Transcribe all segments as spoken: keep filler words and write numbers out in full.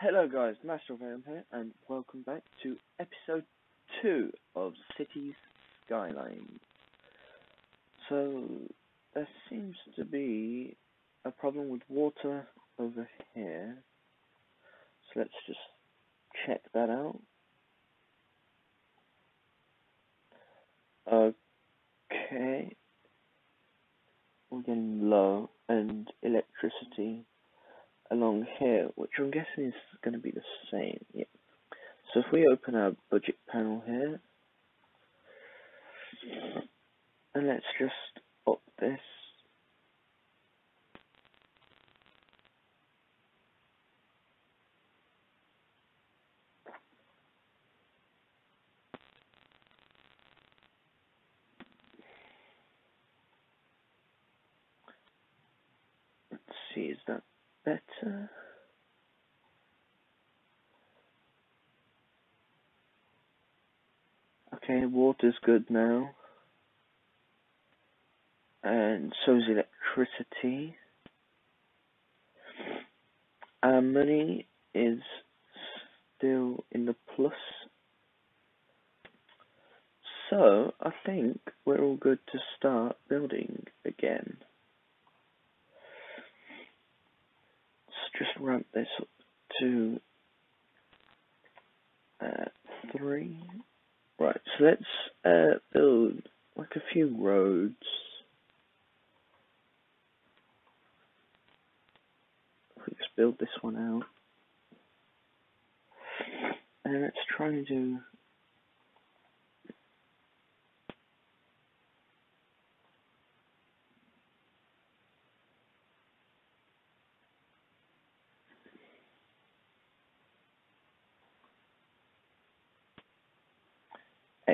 Hello guys, MasterVam here, and welcome back to episode two of Cities Skylines. So, there seems to be a problem with water over here, so let's just check that out. Okay, we're getting low, and electricity along here, which I'm guessing is going to be the same. Yeah. So if we open our budget panel here, and let's just up this. Let's see, is that better? Okay, water's good now, and so is electricity. Our money is still in the plus, so I think we're all good to start building again. Just ramp this up to uh, three. Right, so let's uh, build like a few roads. Let's build this one out. And let's try and do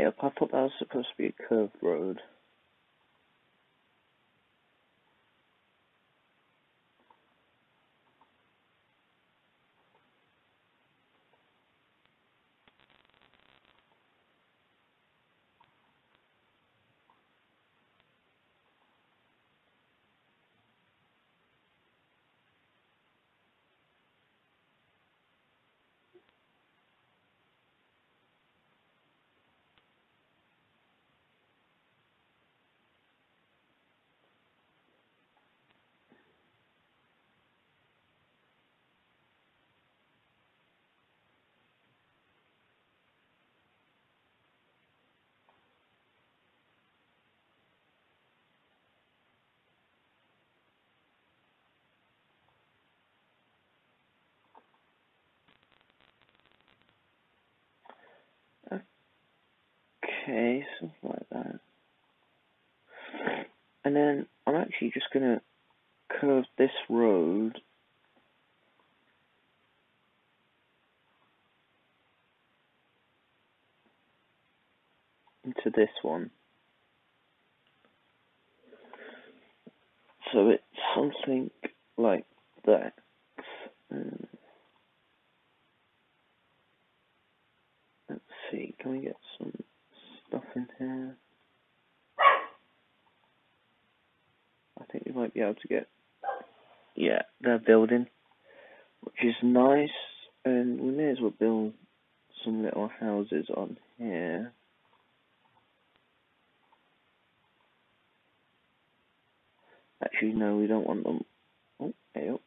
up. I thought that was supposed to be a curved road. Okay, something like that. And then I'm actually just going to curve this road into this one. So it's something like that. Um, let's see, can we get some stuff in here? I think we might be able to get, yeah, they're building, which is nice, and we may as well build some little houses on here. Actually, no, we don't want them. Oh, hey, oh.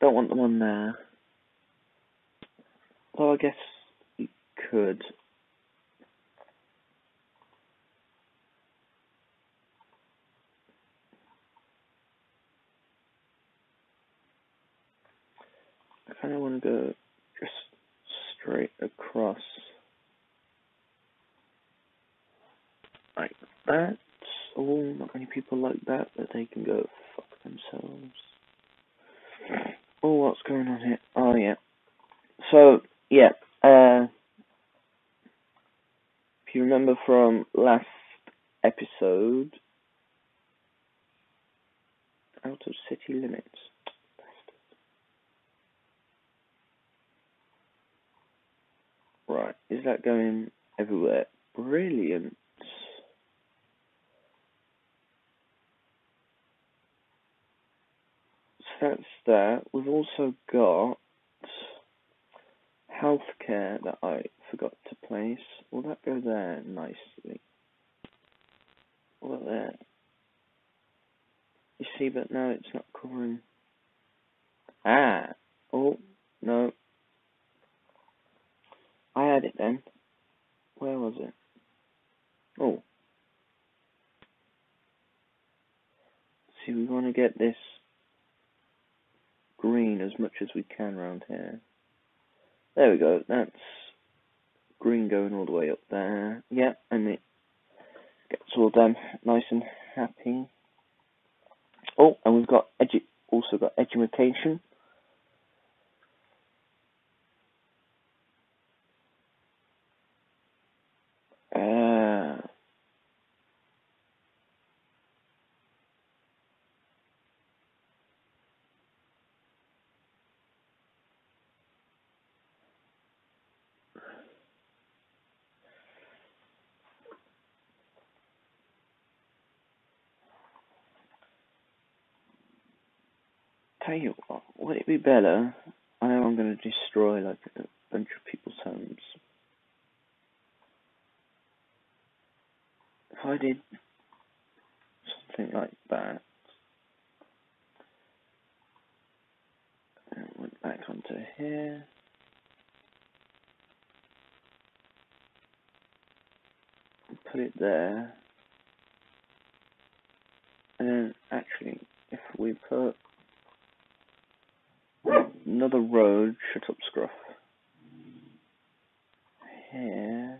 Don't want them on there. Well, I guess could. I kind of want to go just straight across like that. Oh, not many people like that, but they can go fuck themselves. Oh, what's going on here? Oh, yeah. So, yeah. Uh, If you remember from last episode, out of city limits. Right, is that going everywhere? Brilliant. So that's there. We've also got healthcare that I forgot to place. Will that go there nicely? Or there? You see, but now it's not covering. Ah! Oh, no. I had it then. Where was it? Oh. See, we want to get this green as much as we can around here. There we go. That's green going all the way up there. Yeah, and it gets all done nice and happy. Oh, and we've got edu also got education. Tell you what, would it be better? I know I'm going to destroy like a bunch of people's homes. If I did something like that, and went back onto here. And put it there. And then actually, if we put another road, shut up, Scruff. Here.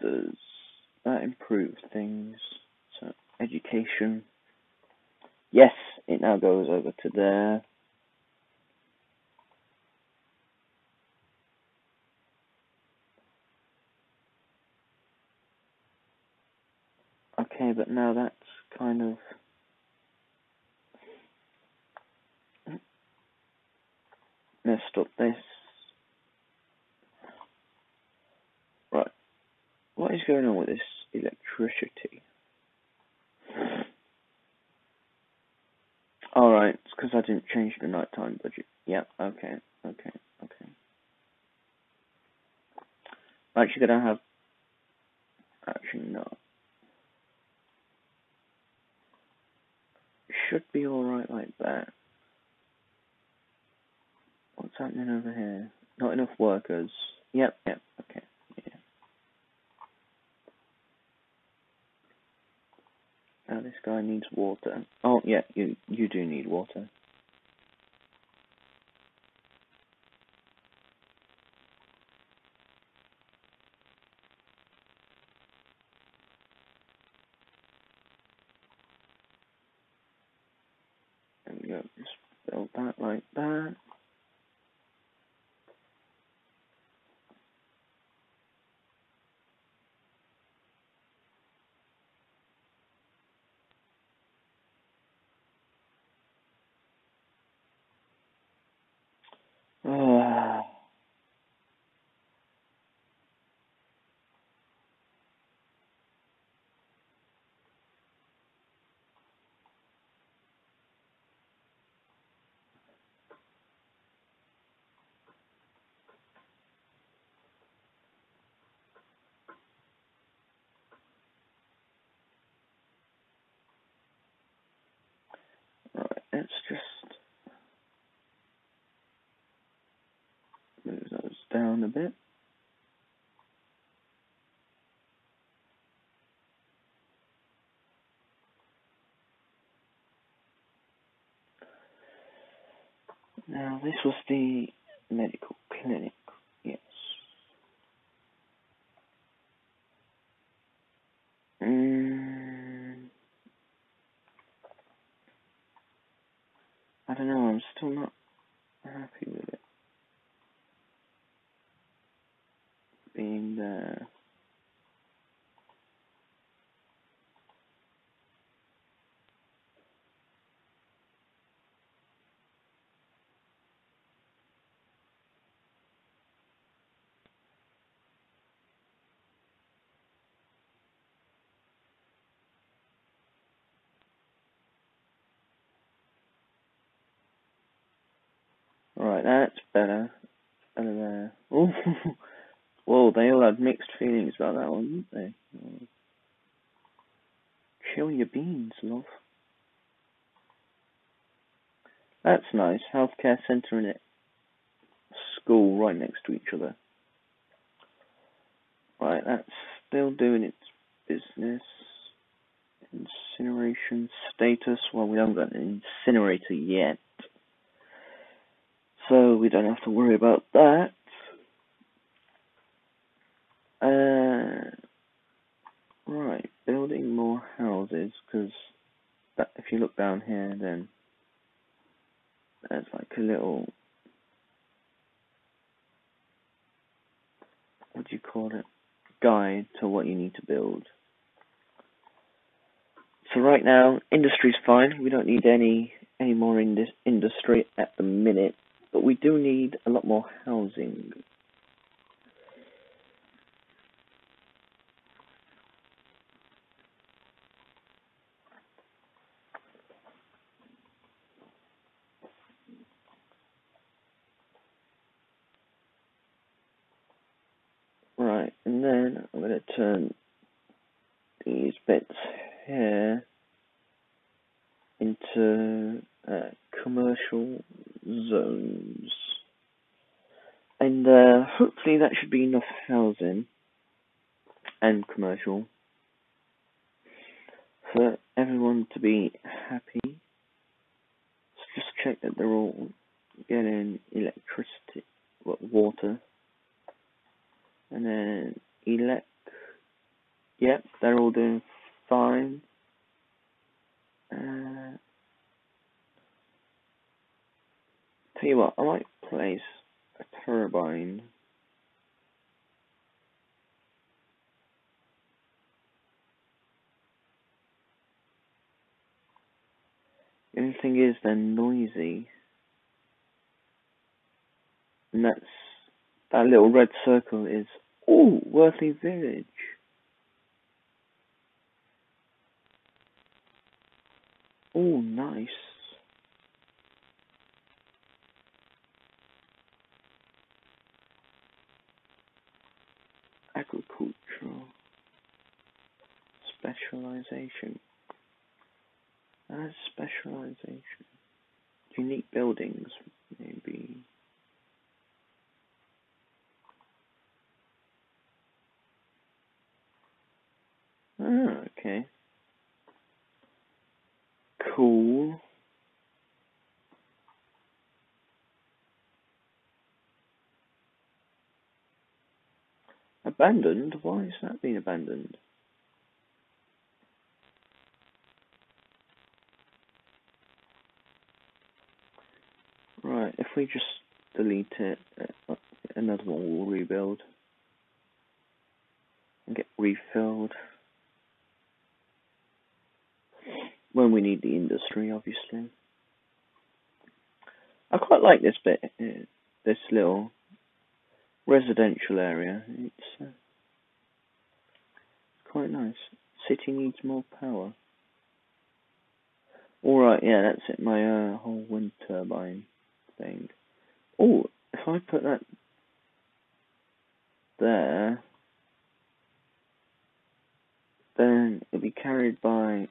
Does that improve things? So, education. Yes, it now goes over to there. Okay, but now that's kind of... messed up this. Right. What is going on with this electricity? Alright, it's because I didn't change the nighttime budget. Yeah, okay, okay, okay. I'm actually going to have... Actually, no. Should be alright like that. What's happening over here? Not enough workers. Yep, yep, okay. Yeah. Now this guy needs water. Oh, yeah, you, you do need water. There we go. Just build that like that. Let's just move those down a bit. Now, this was the medical clinic, yes. Mm. I don't know, I'm still not happy with it being there. Right, that's better. Over there. Ooh. Whoa, they all had mixed feelings about that one, didn't they? Chill your beans, love. That's nice. Healthcare centre and it. School right next to each other. Right, that's still doing its business. Incineration status. Well, we haven't got an incinerator yet, so we don't have to worry about that. Uh, right, building more houses, because if you look down here, then there's like a little, what do you call it, guide to what you need to build. So right now, industry's fine. We don't need any any more in this industry at the minute, but we do need a lot more housing. Right, and then I'm going to turn these bits here into uh, commercial zones, and uh, hopefully that should be enough housing and commercial for everyone to be happy. Let's just check that they're all getting electricity, what, water, and then elect. Yep, they're all doing fine. Uh, tell you what, I might place a turbine . The only thing is they're noisy, and that's that little red circle is ooh, Worthy Village. Oh, nice. Agricultural specialization. As specialization. Unique buildings, maybe. Ah, okay. Cool. Abandoned? Why has that been abandoned? Right, if we just delete it, another one will rebuild and get refilled. When we need the industry, obviously. I quite like this bit, this little residential area. It's uh, quite nice. City needs more power. All right, yeah, that's it. My uh, whole wind turbine thing. Oh, if I put that there, then it'll be carried by.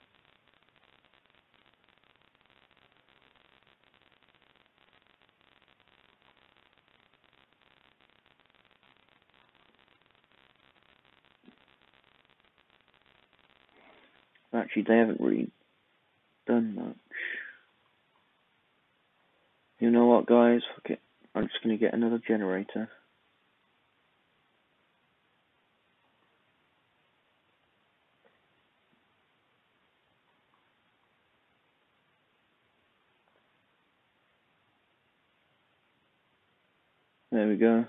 Actually, they haven't really done much. You know what, guys? Fuck it. I'm just going to get another generator. There we go.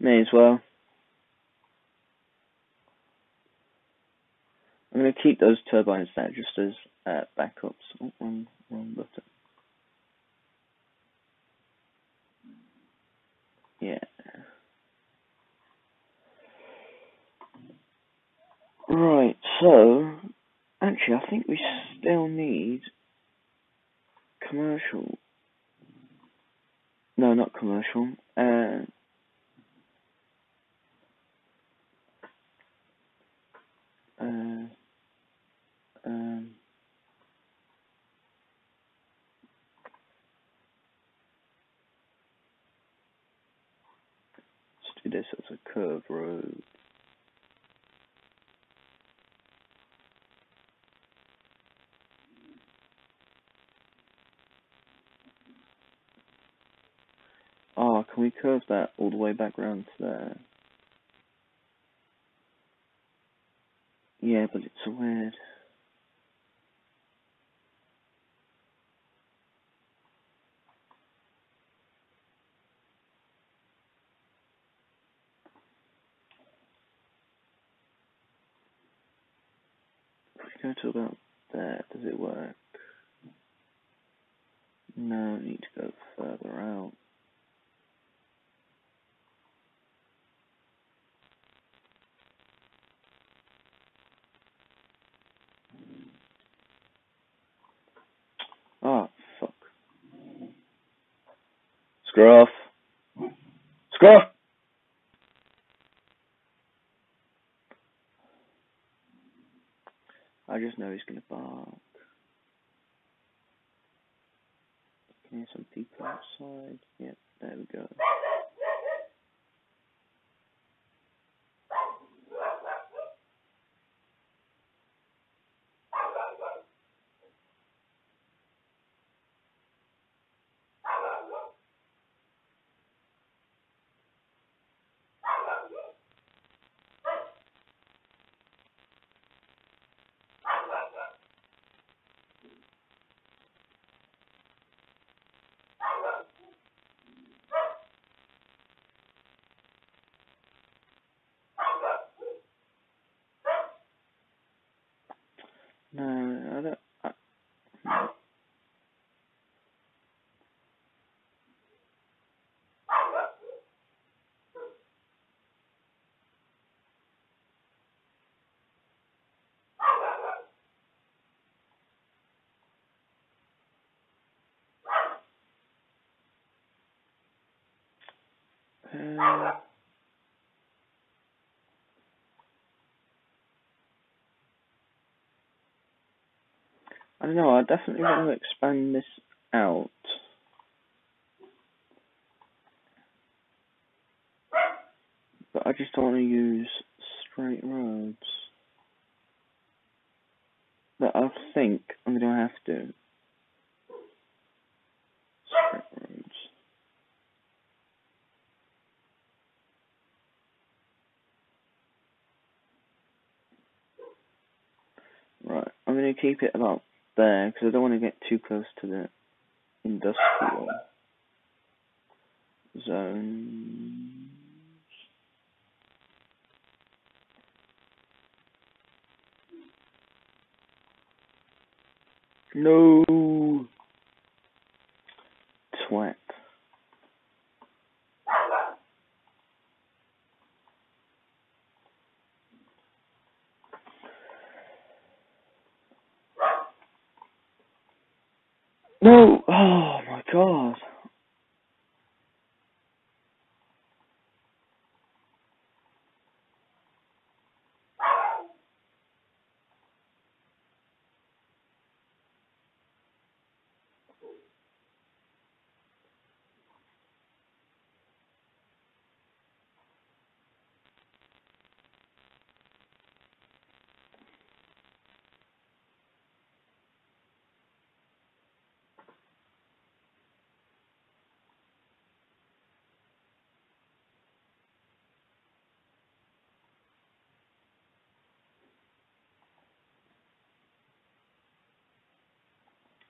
May as well. I'm going to keep those turbines there just as uh, backups. Oh, wrong, wrong button. Yeah. Right, so, actually I think we still need commercial. No, not commercial. Uh, uh, um, let's do this as a curve road. Oh, can we curve that all the way back round to there? Yeah, but it's weird. If we go to about there, does it work? No, we need to go further out. Scruff. Scruff! I just know he's gonna bark. You can hear some people outside. Yep, there we go. No, I don't. I, no. Uh, I don't know, I definitely want to expand this out. But I just don't want to use straight roads. But I think I'm going to have to. Straight roads. Right, I'm going to keep it about there, because I don't want to get too close to the industrial zones. No! Twat. No! Oh my god!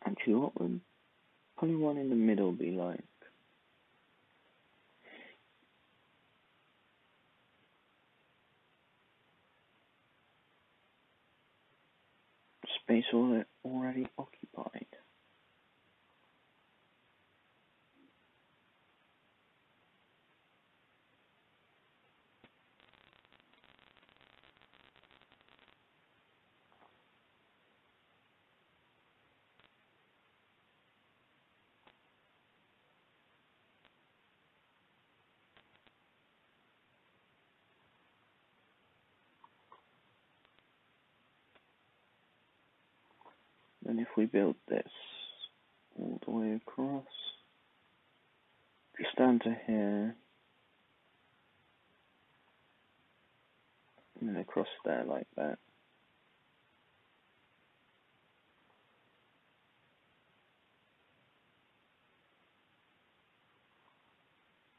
Actually, what would probably one in the middle be like? Space already occupied. And if we build this all the way across, just down to here, and then across there like that.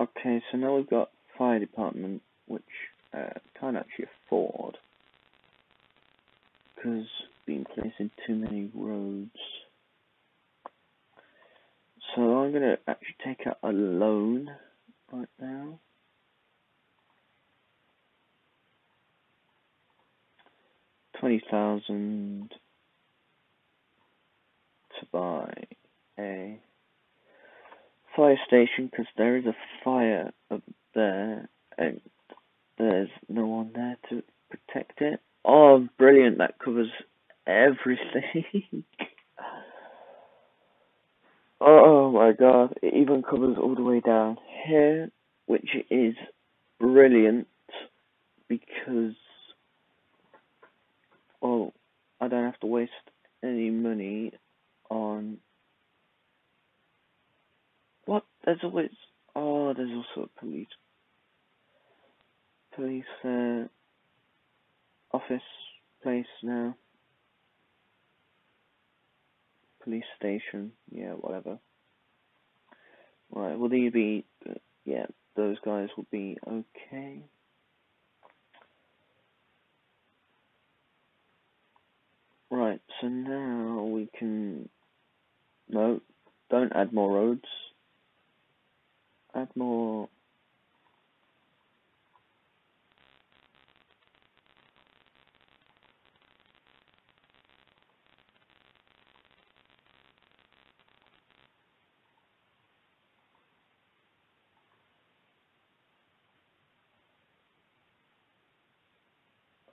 Okay, so now we've got fire department, which uh, can't actually afford, because being placed in too many roads. So I'm going to actually take out a loan right now. twenty thousand to buy a fire station, because there is a fire up there and there's no one there to protect it. Oh, brilliant, that covers everything. Oh my god, it even covers all the way down here, which is brilliant, because, well, I don't have to waste any money on... What? There's always... Oh, there's also a police... Police, uh... office place now. Police station. Yeah, whatever. Right, will they be... Yeah, those guys will be okay. Right, so now we can... No, don't add more roads. Add more...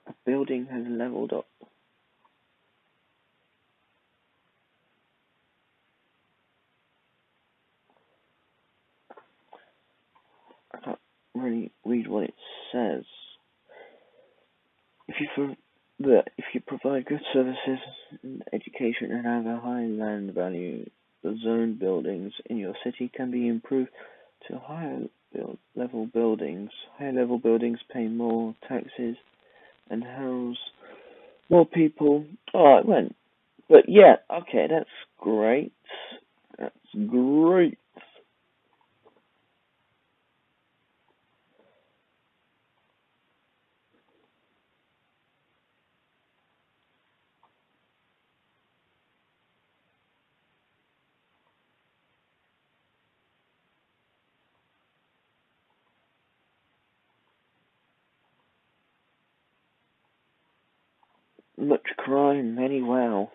A building has leveled up. Really read what it says. If you that if you provide good services and education and have a high land value, the zone buildings in your city can be improved to higher build level buildings. Higher level buildings pay more taxes and house more people. Oh, it went. But yeah, okay, that's great. That's great. Much crime anywhere.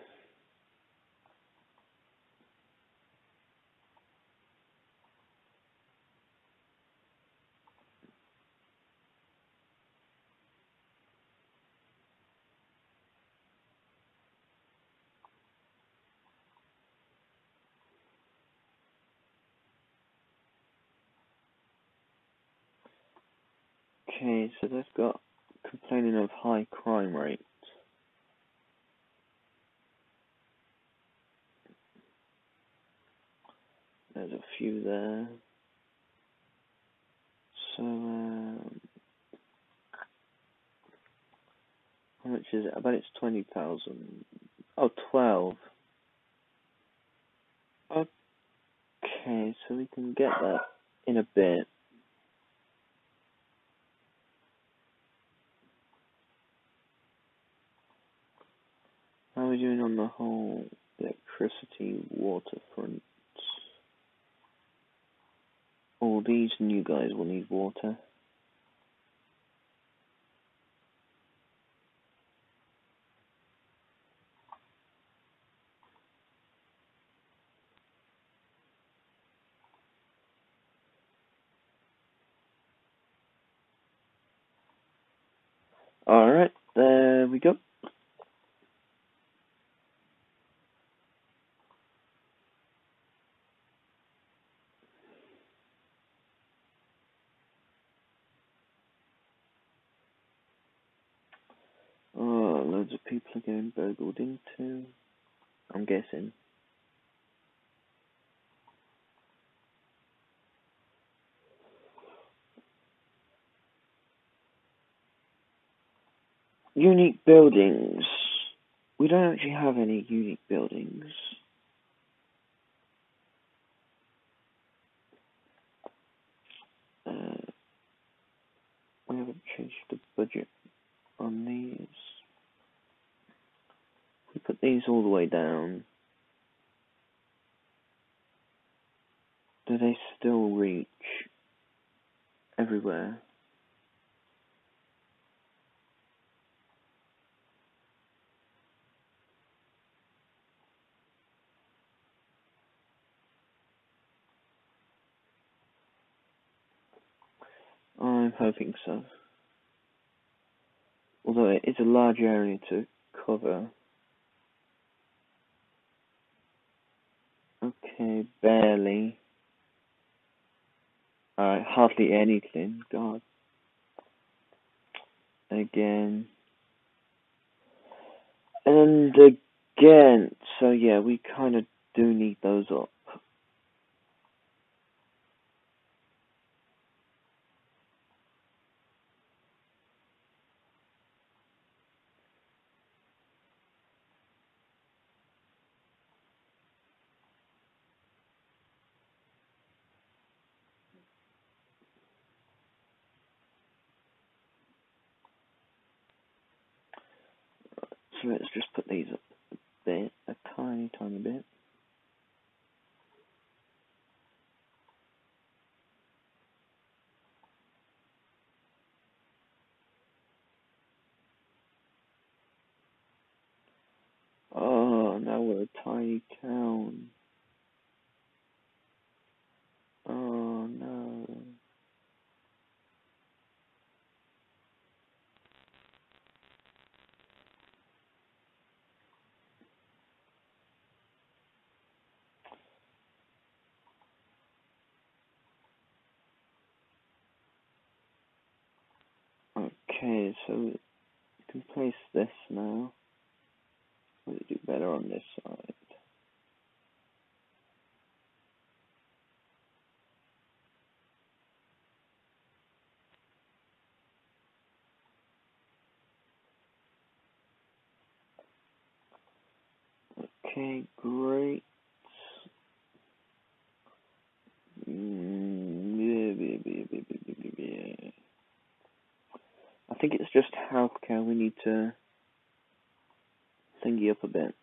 Okay, so they've got complaining of high crime rate. There's a few there, so um, how much is it? I bet it's twenty thousand, oh, twelve, okay, so we can get that in a bit. How are we doing on the whole electricity waterfront? All these new guys will need water. All right, there we go. Loads of people are getting burgled into. I'm guessing. Unique buildings. We don't actually have any unique buildings. Uh, we haven't changed the budget on these. We put these all the way down. Do they still reach everywhere? I'm hoping so. Although it is a large area to cover. Okay, barely. Alright, hardly anything. God. Again. And again. So yeah, we kind of do need those up. So let's just put these up a bit, a tiny, tiny bit. Oh, now we're a tiny town. Oh, no. Okay, so we can place this now. We'll do better on this side. Okay, great. Mm-hmm. I think it's just healthcare we need to thingy up a bit.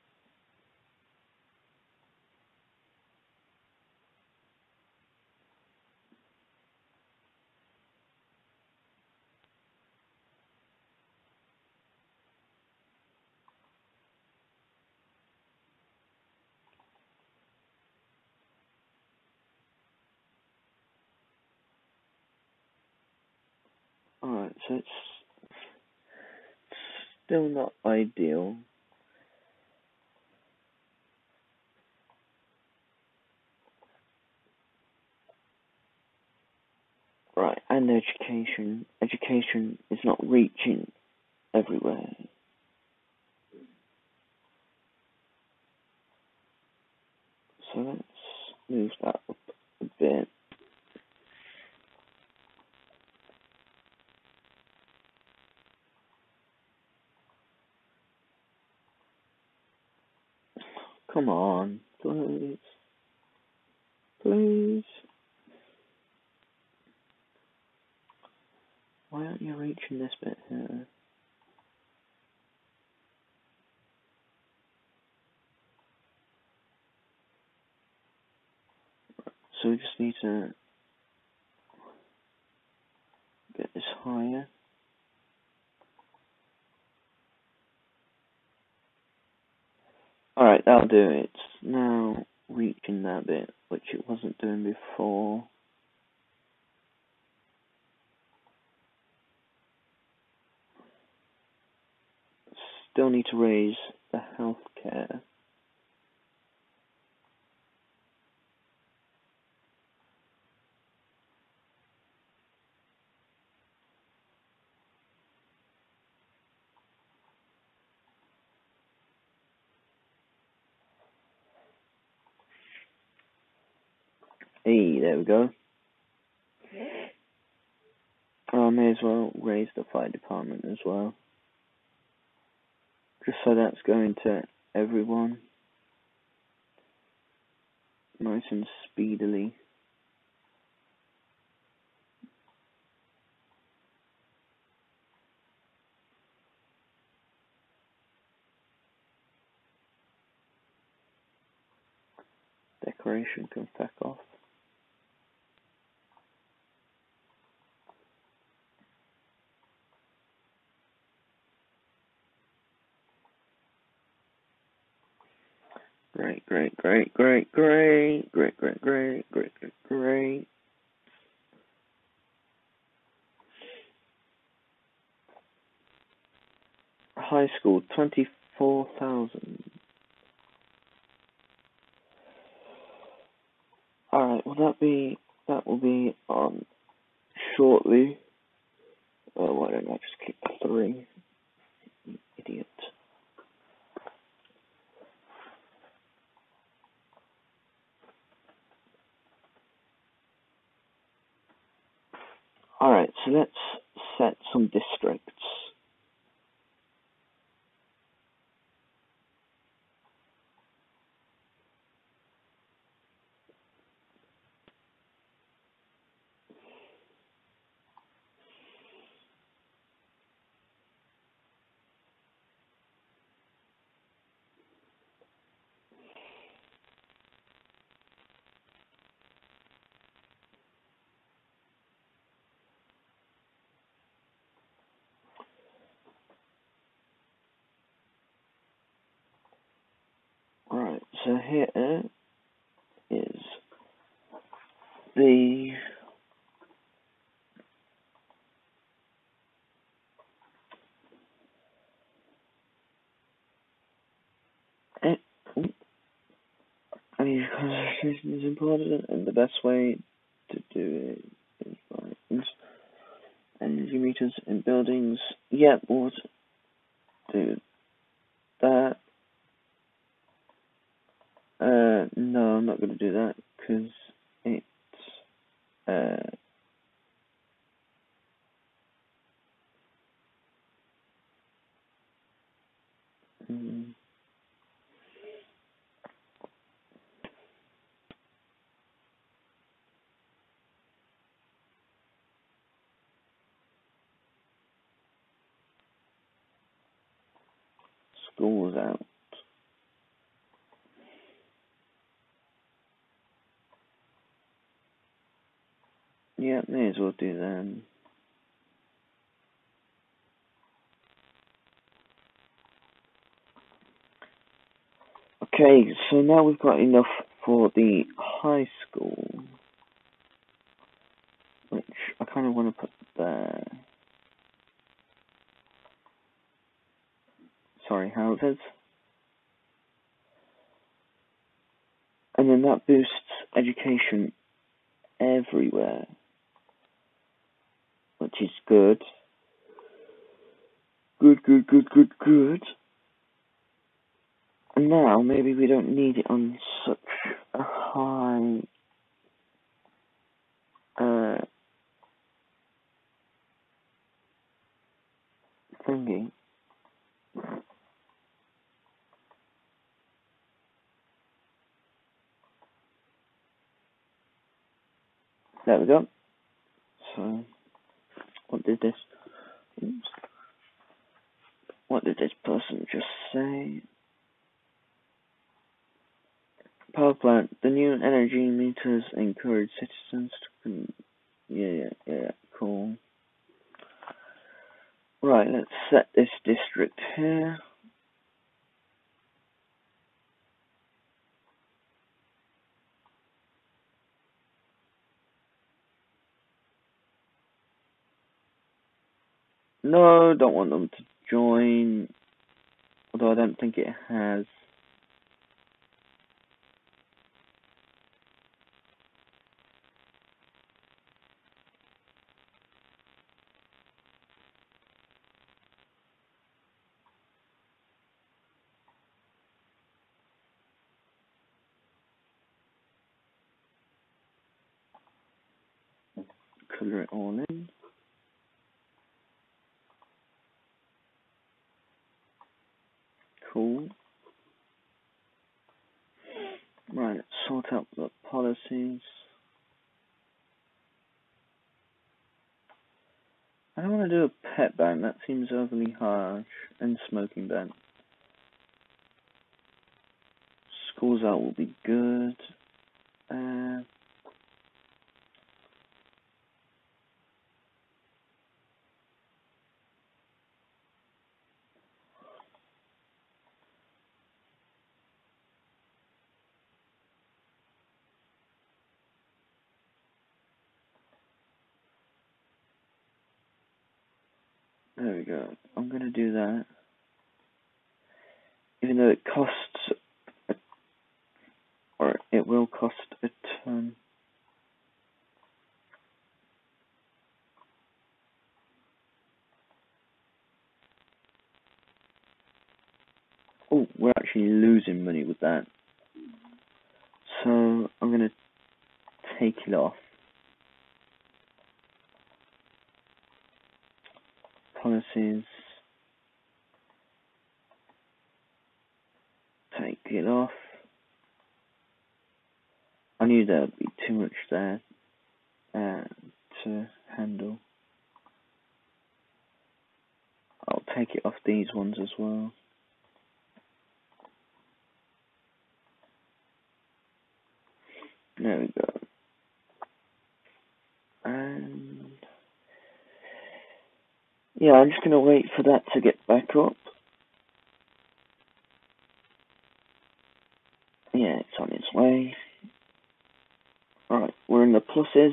Alright, so it's still not ideal. Right, and education. Education is not reaching everywhere. So let's move that up a bit. Come on, please, please. Why aren't you reaching this bit here? So we just need to get this higher. Alright, that'll do it. It's now reaching that bit, which it wasn't doing before. Still need to raise the healthcare. Hey, there we go. I may as well raise the fire department as well. Just so that's going to everyone. Nice and speedily. Decoration can fuck off. Great, great, great, great, great, great, great, great, great, great, great. High school, twenty-four thousand. All right, will that be? That will be on shortly. Oh, why don't I just click three? You idiot. Alright, so let's set some districts. So here is the any concentration is important, and the best way to do it is by energy meters in buildings. Yep, yeah, we'll do that. Uh, no, I'm not going to do that, because it's, uh, mm. School's out. Yeah, may as well do that. Okay, so now we've got enough for the high school, which I kind of want to put there. Sorry, houses. And then that boosts education everywhere, which is good. Good, good, good, good, good. And now maybe we don't need it on such a high uh, thingy. There we go. So, what did this? Oops. What did this person just say? Power plant. The new energy meters encourage citizens to. Yeah, yeah, yeah. Cool. Right. Let's set this district here. No, don't want them to join, although I don't think it has. color it all in. Cool. Right, let's sort out the policies. I don't want to do a pet ban, that seems overly harsh, and smoking ban. Schools out will be good. Uh, There we go. I'm going to do that. Even though it costs, a, or it will cost a ton. Oh, we're actually losing money with that. So I'm going to take it off. Policies, take it off. I knew there would be too much there uh, to handle. I'll take it off these ones as well. There we go. And yeah, I'm just going to wait for that to get back up. Yeah, it's on its way. Alright, we're in the pluses.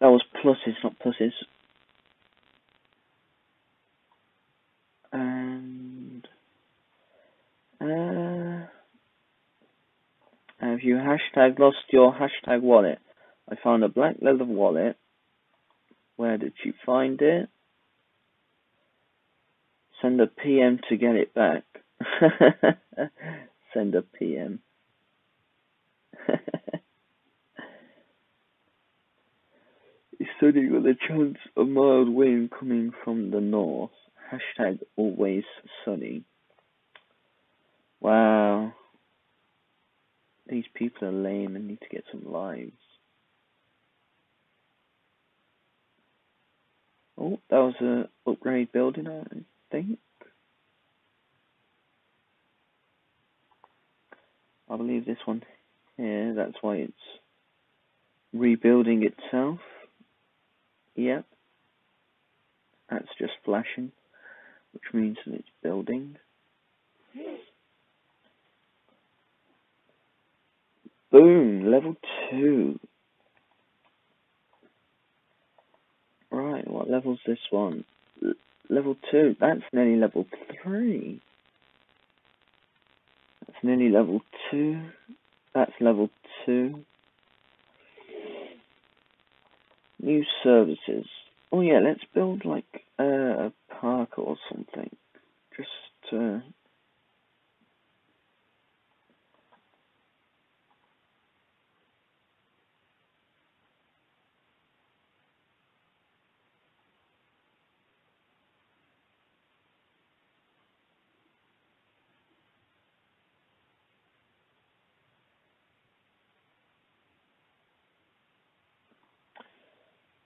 That was pluses, not pluses. And Uh, have you hashtag lost your hashtag wallet? I found a black leather wallet. Where did you find it? Send a P M to get it back. Send a P M. He's studying with a chance of mild wind coming from the north. Hashtag always sunny. Wow. These people are lame and need to get some lives. Oh, that was an upgrade building, I think. I believe this one here, that's why it's rebuilding itself. Yep. That's just flashing, which means that it's building. Boom, level two. Right, what level's this one? L level two. That's nearly level three. That's nearly level two. That's level two. New services. Oh yeah, let's build like uh, a park or something. Just uh,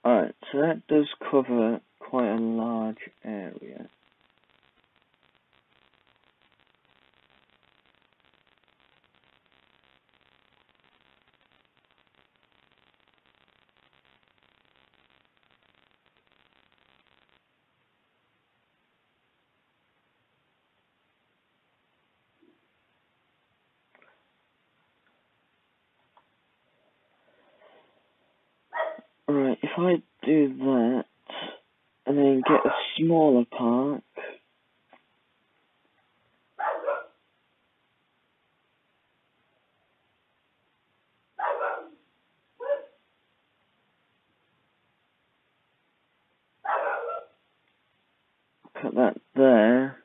Alright, so that does cover quite a large area. If I do that, and then get a smaller park, put that there,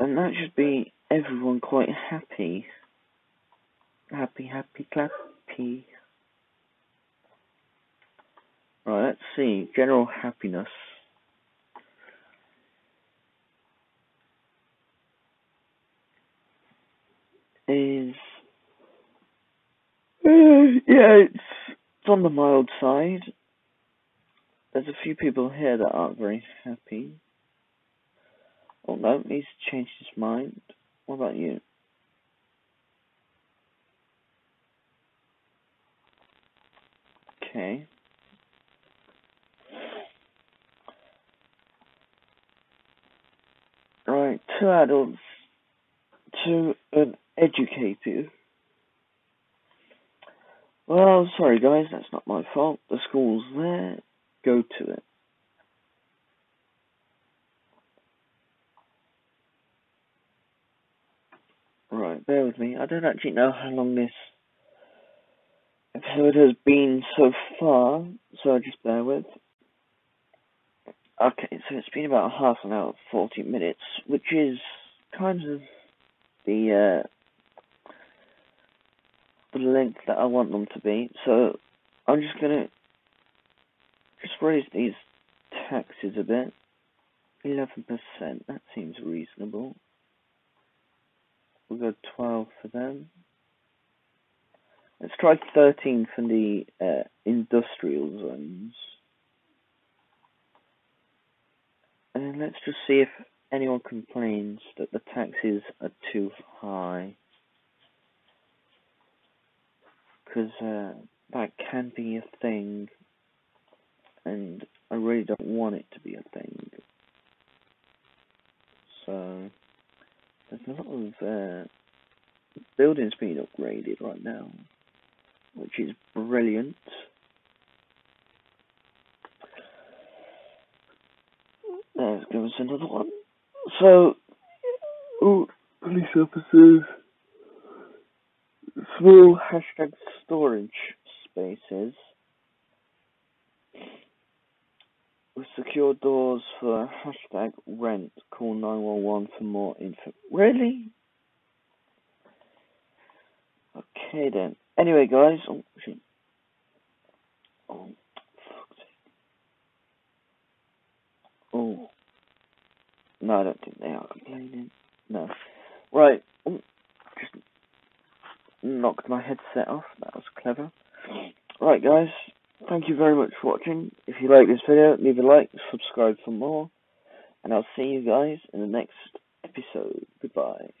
and that should be everyone quite happy. Happy, happy, clappy. Right, let's see. General happiness. Is uh, yeah, it's, it's on the mild side. There's a few people here that aren't very happy. Oh no, he's changed his mind. What about you? Okay. Right, two adults to an educated. Well, sorry guys, that's not my fault. The school's there. Go to it. Right, bear with me. I don't actually know how long this episode has been so far, so just bear with. Okay, so it's been about half an hour, forty minutes, which is kind of the uh, the length that I want them to be. So I'm just gonna just raise these taxes a bit. Eleven percent, that seems reasonable. We'll go twelve for them. Let's try thirteen for the uh, industrial zones. And let's just see if anyone complains that the taxes are too high, because uh, that can be a thing, and I really don't want it to be a thing. So there's a lot of uh, buildings being upgraded right now, which is brilliant. There's there was another one. So, oh, police officers, small hashtag storage spaces with secure doors for hashtag rent. Call nine one one for more info. Really? Okay then. Anyway, guys. Oh, shit. Oh. Oh, no, I don't think they are complaining. No. Right. Ooh, just knocked my headset off. That was clever. Right, guys. Thank you very much for watching. If you like this video, leave a like, subscribe for more, and I'll see you guys in the next episode. Goodbye.